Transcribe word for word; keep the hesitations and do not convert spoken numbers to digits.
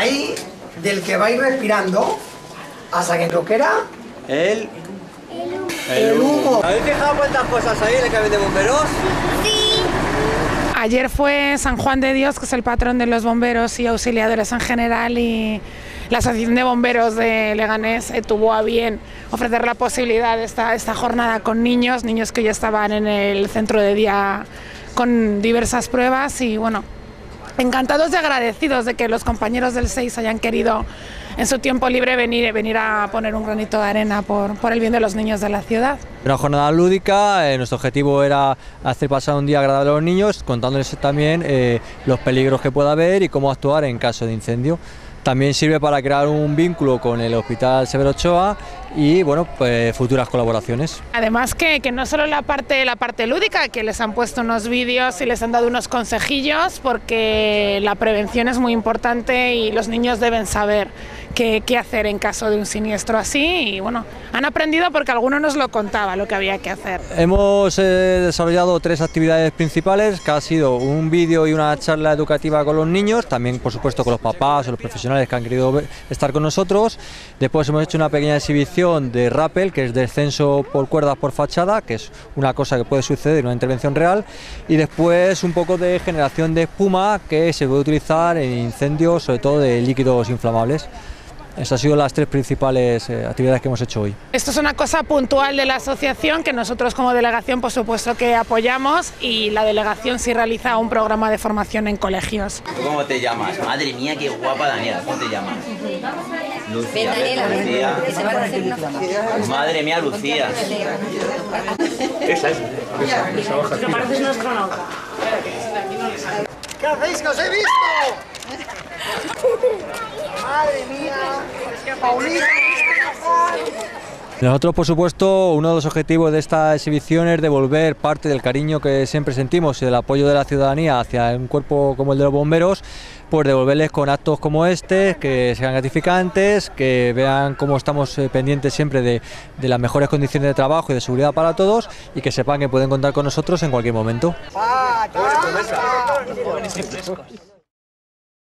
Ahí, del que va a ir respirando, hasta que lo que era... El... El humo. ¿Habéis fijado cuántas cosas hay en el camión de bomberos? Sí. Ayer fue San Juan de Dios, que es el patrón de los bomberos y auxiliadores en general, y la Asociación de Bomberos de Leganés tuvo a bien ofrecer la posibilidad de esta, esta jornada con niños, niños que ya estaban en el centro de día con diversas pruebas y bueno, encantados y agradecidos de que los compañeros del seis hayan querido en su tiempo libre venir, venir a poner un granito de arena por, por el bien de los niños de la ciudad. Una jornada lúdica, eh, nuestro objetivo era hacer pasar un día agradable a los niños, contándoles también eh, los peligros que pueda haber y cómo actuar en caso de incendio. También sirve para crear un vínculo con el Hospital Severo Ochoa y bueno, pues, futuras colaboraciones. Además que, que no solo la parte, la parte lúdica, que les han puesto unos vídeos y les han dado unos consejillos, porque la prevención es muy importante y los niños deben saber qué, qué hacer en caso de un siniestro así. Y bueno, han aprendido porque alguno nos lo contaba lo que había que hacer. Hemos eh, desarrollado tres actividades principales, que ha sido un vídeo y una charla educativa con los niños, también por supuesto con los papás o los profesionales que han querido estar con nosotros. Después hemos hecho una pequeña exhibición de rappel, que es descenso por cuerdas por fachada, que es una cosa que puede suceder, una intervención real, y después un poco de generación de espuma que se puede utilizar en incendios, sobre todo de líquidos inflamables. Esas han sido las tres principales eh, actividades que hemos hecho hoy. Esto es una cosa puntual de la asociación que nosotros como delegación por supuesto que apoyamos, y la delegación sí realiza un programa de formación en colegios. ¿Tú cómo te llamas? Madre mía, qué guapa, Daniela, ¿cómo te llamas? Lucía. Lucía. Madre mía, Lucía. Esa es. Esa hoja. Te pareces nuestra nota. ¿Qué hacéis que os he visto? Madre mía, Paulina. Nosotros, por supuesto, uno de los objetivos de esta exhibición es devolver parte del cariño que siempre sentimos y del apoyo de la ciudadanía hacia un cuerpo como el de los bomberos, pues devolverles con actos como este, que sean gratificantes, que vean cómo estamos pendientes siempre de, de las mejores condiciones de trabajo y de seguridad para todos, y que sepan que pueden contar con nosotros en cualquier momento.